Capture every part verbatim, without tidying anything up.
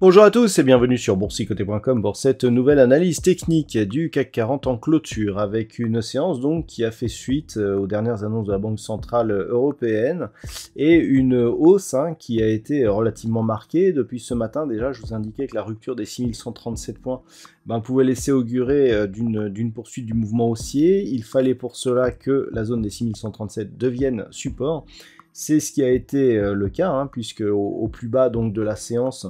Bonjour à tous et bienvenue sur Boursicoté point com pour cette nouvelle analyse technique du CAC quarante en clôture avec une séance donc qui a fait suite aux dernières annonces de la Banque Centrale Européenne et une hausse hein, qui a été relativement marquée. Depuis ce matin déjà, je vous indiquais que la rupture des six mille cent trente-sept points ben, pouvait laisser augurer d'une poursuite du mouvement haussier. Il fallait pour cela que la zone des six mille cent trente-sept devienne support. C'est ce qui a été le cas hein, puisque au, au plus bas donc, de la séance,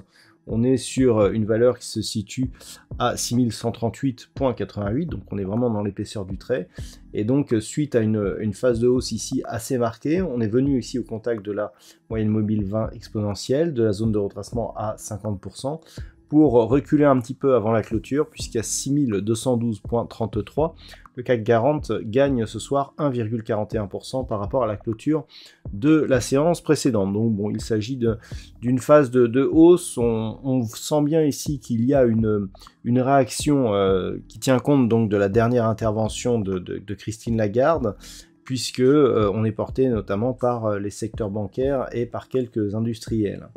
on est sur une valeur qui se situe à six mille cent trente-huit virgule quatre-vingt-huit, donc on est vraiment dans l'épaisseur du trait. Et donc suite à une, une phase de hausse ici assez marquée, on est venu ici au contact de la moyenne mobile vingt exponentielle, de la zone de retracement à cinquante pour cent, pour reculer un petit peu avant la clôture, puisqu'à six mille deux cent douze virgule trente-trois, le CAC quarante gagne ce soir un virgule quarante et un pour cent par rapport à la clôture de la séance précédente. Donc bon, il s'agit d'une phase de, de hausse. On, on sent bien ici qu'il y a une, une réaction euh, qui tient compte donc de la dernière intervention de, de, de Christine Lagarde, puisque euh, on est porté notamment par les secteurs bancaires et par quelques industriels.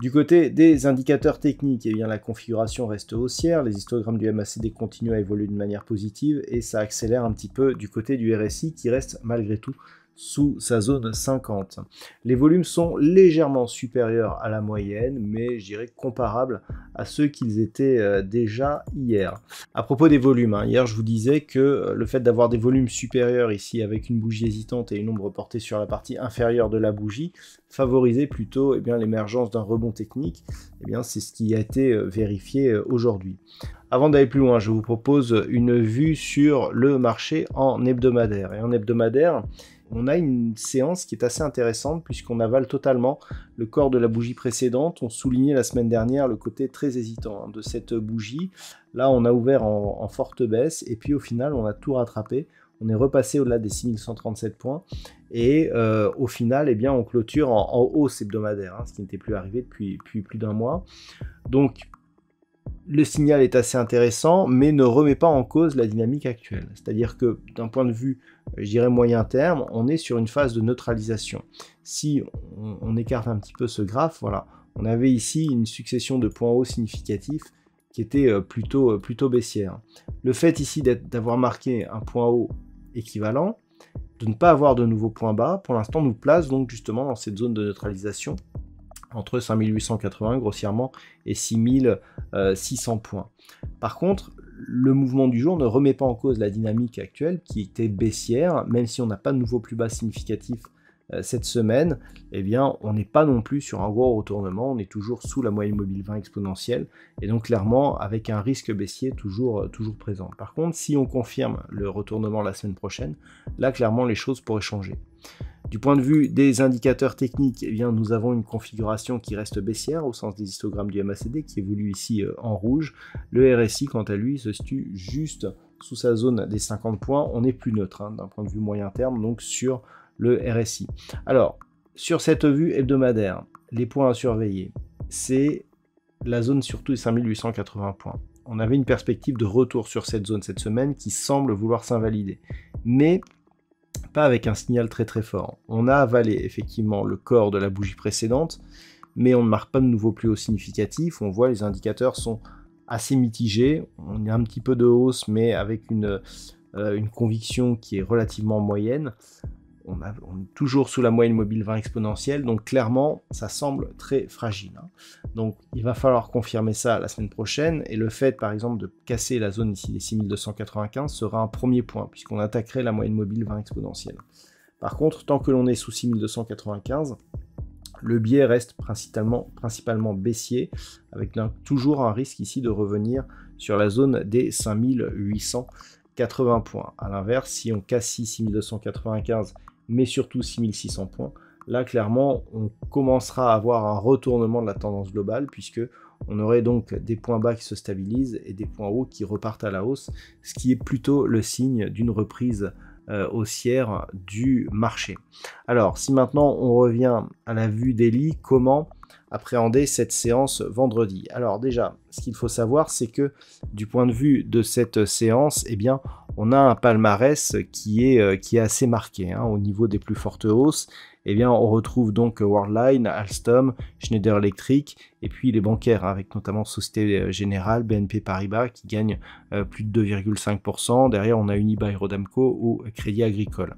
Du côté des indicateurs techniques, eh bien, la configuration reste haussière, les histogrammes du M A C D continuent à évoluer de manière positive et ça accélère un petit peu du côté du R S I qui reste malgré tout sous sa zone cinquante. Les volumes sont légèrement supérieurs à la moyenne, mais je dirais comparables à ceux qu'ils étaient déjà hier. À propos des volumes, hein, hier je vous disais que le fait d'avoir des volumes supérieurs ici avec une bougie hésitante et une ombre portée sur la partie inférieure de la bougie favorisait plutôt eh bien, l'émergence d'un rebond technique. Eh bien, c'est ce qui a été vérifié aujourd'hui. Avant d'aller plus loin, je vous propose une vue sur le marché en hebdomadaire. Et en hebdomadaire, on a une séance qui est assez intéressante puisqu'on avale totalement le corps de la bougie précédente. On soulignait la semaine dernière le côté très hésitant de cette bougie. Là, on a ouvert en, en forte baisse et puis au final, on a tout rattrapé. On est repassé au-delà des six mille cent trente-sept points et euh, au final, eh bien, on clôture en, en hausse hebdomadaire, hein, ce qui n'était plus arrivé depuis, depuis plus d'un mois. Donc, le signal est assez intéressant, mais ne remet pas en cause la dynamique actuelle. C'est-à-dire que d'un point de vue, je dirais moyen terme, on est sur une phase de neutralisation. Si on, on écarte un petit peu ce graphe, voilà, on avait ici une succession de points hauts significatifs qui étaient plutôt, plutôt baissières. Le fait ici d'avoir marqué un point haut équivalent, de ne pas avoir de nouveaux points bas, pour l'instant nous place donc justement dans cette zone de neutralisation entre cinq mille huit cent quatre-vingts grossièrement et six mille six cents points. Par contre, le mouvement du jour ne remet pas en cause la dynamique actuelle qui était baissière, même si on n'a pas de nouveau plus bas significatif euh, cette semaine, eh bien, on n'est pas non plus sur un gros retournement, on est toujours sous la moyenne mobile vingt exponentielle, et donc clairement avec un risque baissier toujours, euh, toujours présent. Par contre, si on confirme le retournement la semaine prochaine, là clairement les choses pourraient changer. Du point de vue des indicateurs techniques, eh bien, nous avons une configuration qui reste baissière au sens des histogrammes du M A C D qui évolue ici euh, en rouge. Le R S I, quant à lui, se situe juste sous sa zone des cinquante points. On est plus neutre hein, d'un point de vue moyen terme, donc sur le R S I. Alors, sur cette vue hebdomadaire, les points à surveiller, c'est la zone surtout des cinq mille huit cent quatre-vingts points. On avait une perspective de retour sur cette zone cette semaine qui semble vouloir s'invalider. Mais pas avec un signal très très fort. On a avalé effectivement le corps de la bougie précédente, mais on ne marque pas de nouveau plus haut significatif. On voit les indicateurs sont assez mitigés. On a un petit peu de hausse, mais avec une, euh, une conviction qui est relativement moyenne. On, a, on est toujours sous la moyenne mobile vingt exponentielle, donc clairement, ça semble très fragile. Hein. Donc, il va falloir confirmer ça la semaine prochaine, et le fait, par exemple, de casser la zone ici des six mille deux cent quatre-vingt-quinze sera un premier point, puisqu'on attaquerait la moyenne mobile vingt exponentielle. Par contre, tant que l'on est sous six mille deux cent quatre-vingt-quinze, le biais reste principalement, principalement baissier, avec un, toujours un risque ici de revenir sur la zone des cinq mille huit cent quatre-vingts points. A l'inverse, si on casse six mille deux cent quatre-vingt-quinze, mais surtout six mille six cents points, là clairement on commencera à avoir un retournement de la tendance globale puisque On aurait donc des points bas qui se stabilisent et des points hauts qui repartent à la hausse, ce qui est plutôt le signe d'une reprise euh, haussière du marché. Alors, si maintenant on revient à la vue daily, comment appréhender cette séance vendredi? Alors déjà, ce qu'il faut savoir, c'est que du point de vue de cette séance, eh bien, on a un palmarès qui est, qui est assez marqué hein, au niveau des plus fortes hausses. Eh bien, on retrouve donc Worldline, Alstom, Schneider Electric et puis les bancaires, avec notamment Société Générale, B N P Paribas qui gagne plus de deux virgule cinq pour cent. Derrière, on a Unibail, Rodamco ou Crédit Agricole.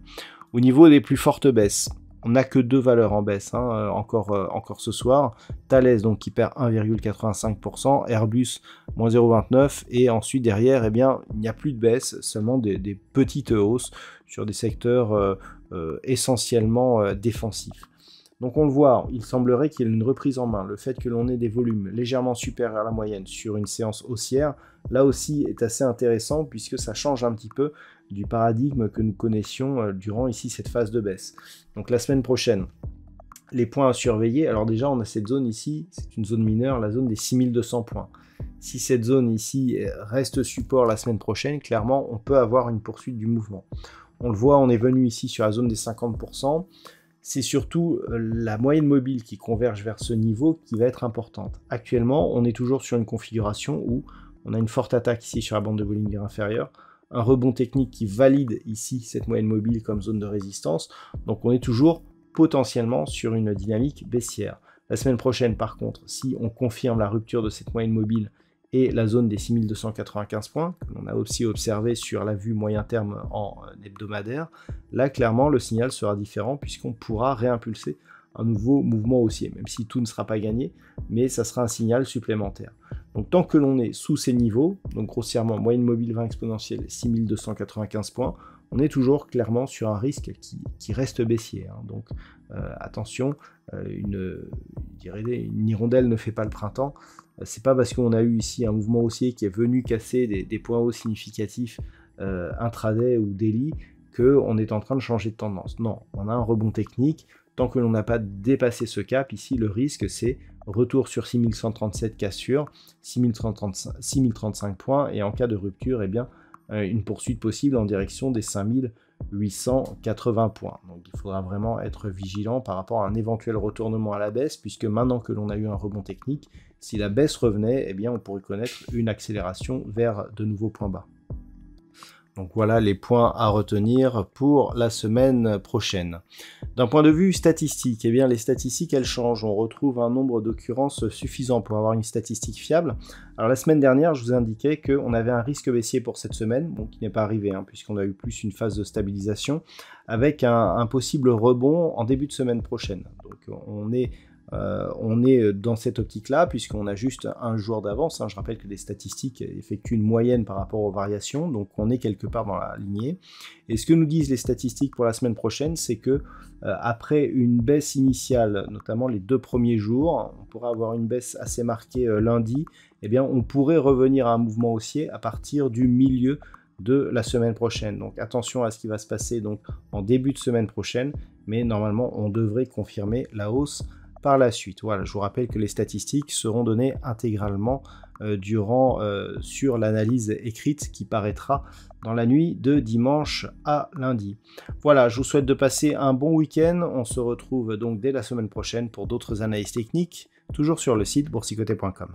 Au niveau des plus fortes baisses, on n'a que deux valeurs en baisse hein, encore, encore ce soir. Thales donc qui perd un virgule quatre-vingt-cinq pour cent, Airbus moins zéro virgule vingt-neuf pour cent et ensuite derrière eh bien, il n'y a plus de baisse, seulement des, des petites hausses sur des secteurs euh, euh, essentiellement euh, défensifs. Donc on le voit, il semblerait qu'il y ait une reprise en main. Le fait que l'on ait des volumes légèrement supérieurs à la moyenne sur une séance haussière, là aussi est assez intéressant puisque ça change un petit peu du paradigme que nous connaissions durant ici cette phase de baisse. Donc la semaine prochaine, les points à surveiller. Alors déjà, on a cette zone ici, c'est une zone mineure, la zone des six mille deux cents points. Si cette zone ici reste support la semaine prochaine, clairement, on peut avoir une poursuite du mouvement. On le voit, on est venu ici sur la zone des cinquante pour cent. C'est surtout la moyenne mobile qui converge vers ce niveau qui va être importante. Actuellement, on est toujours sur une configuration où on a une forte attaque ici sur la bande de Bollinger inférieure, un rebond technique qui valide ici cette moyenne mobile comme zone de résistance. Donc on est toujours potentiellement sur une dynamique baissière. La semaine prochaine par contre, si on confirme la rupture de cette moyenne mobile et la zone des six mille deux cent quatre-vingt-quinze points, que l'on a aussi observé sur la vue moyen terme en hebdomadaire, là clairement le signal sera différent puisqu'on pourra réimpulser un nouveau mouvement haussier, même si tout ne sera pas gagné, mais ça sera un signal supplémentaire. Donc tant que l'on est sous ces niveaux, donc grossièrement moyenne mobile vingt exponentielle six mille deux cent quatre-vingt-quinze points, on est toujours clairement sur un risque qui, qui reste baissier. Hein. Donc euh, attention, euh, une, je dirais, une hirondelle ne fait pas le printemps. Euh, c'est pas parce qu'on a eu ici un mouvement haussier qui est venu casser des, des points hauts significatifs euh, intraday ou daily qu'on est en train de changer de tendance. Non, on a un rebond technique. Tant que l'on n'a pas dépassé ce cap, ici le risque c'est retour sur six mille cent trente-sept cassure, six mille trente-cinq points et en cas de rupture, eh bien, une poursuite possible en direction des cinq mille huit cent quatre-vingts points. Donc il faudra vraiment être vigilant par rapport à un éventuel retournement à la baisse puisque maintenant que l'on a eu un rebond technique, si la baisse revenait, eh bien, on pourrait connaître une accélération vers de nouveaux points bas. Donc voilà les points à retenir pour la semaine prochaine. D'un point de vue statistique, eh bien les statistiques elles changent. On retrouve un nombre d'occurrences suffisant pour avoir une statistique fiable. Alors la semaine dernière, je vous indiquais qu'on avait un risque baissier pour cette semaine, bon, qui n'est pas arrivé hein, puisqu'on a eu plus une phase de stabilisation, avec un, un possible rebond en début de semaine prochaine. Donc on est... Euh, on est dans cette optique-là puisqu'on a juste un jour d'avance. Hein. Je rappelle que les statistiques effectuent une moyenne par rapport aux variations, donc on est quelque part dans la lignée. Et ce que nous disent les statistiques pour la semaine prochaine, c'est que euh, après une baisse initiale, notamment les deux premiers jours, on pourra avoir une baisse assez marquée euh, lundi. Eh bien, on pourrait revenir à un mouvement haussier à partir du milieu de la semaine prochaine. Donc attention à ce qui va se passer donc en début de semaine prochaine, mais normalement on devrait confirmer la hausse par la suite. Voilà, je vous rappelle que les statistiques seront données intégralement euh, durant euh, sur l'analyse écrite qui paraîtra dans la nuit de dimanche à lundi. Voilà, je vous souhaite de passer un bon week-end. On se retrouve donc dès la semaine prochaine pour d'autres analyses techniques, toujours sur le site boursicoté point com.